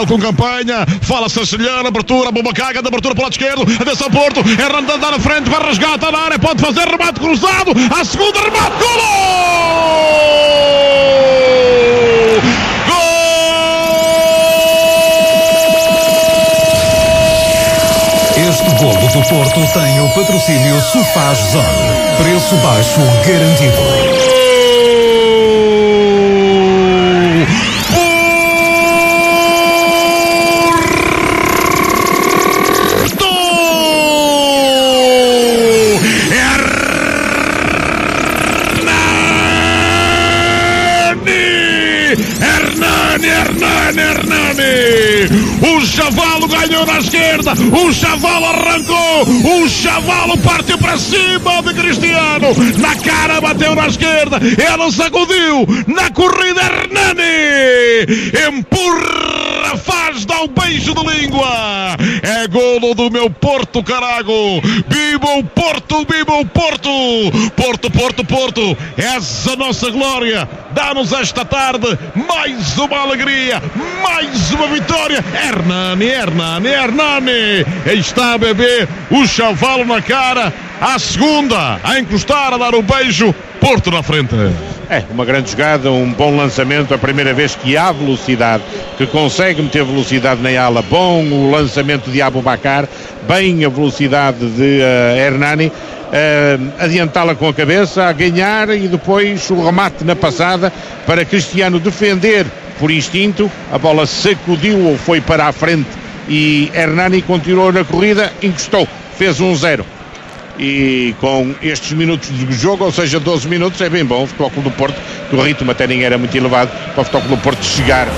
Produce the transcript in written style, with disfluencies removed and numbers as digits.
Miguel com campanha, fala Sacilhano, abertura, Aboubacar, grande abertura para o lado esquerdo, atenção Porto, Hernâni dá na frente, vai rasgar, está na área, pode fazer, remate cruzado, à segunda, remate, golo! Gol! Este golo do Porto tem o patrocínio Sufaz Zona, preço baixo garantido. O chavalo ganhou na esquerda, o chavalo arrancou, o chavalo partiu para cima de Cristiano, na cara bateu na esquerda, ele sacudiu, na corrida Hernâni, empurra, faz, dá um beijo de língua, é golo do meu Porto, carago, Bimbo Porto, Porto, essa nossa glória, dá-nos esta tarde mais uma alegria, mais uma vitória. Hernâni, aí está a beber o chavalo na cara, à segunda, a encostar, a dar o beijo, Porto na frente. É, uma grande jogada, um bom lançamento, a primeira vez que há velocidade, que consegue meter velocidade na ala, bom o lançamento de Aboubacar, bem a velocidade de Hernâni, adiantá-la com a cabeça, a ganhar e depois o remate na passada para Cristiano defender por instinto, a bola sacudiu ou foi para a frente e Hernâni continuou na corrida, encostou, fez 1-0. E com estes minutos de jogo, ou seja, 12 minutos, é bem bom o Futebol Clube do Porto, que o ritmo até nem era muito elevado para o Futebol Clube do Porto chegar.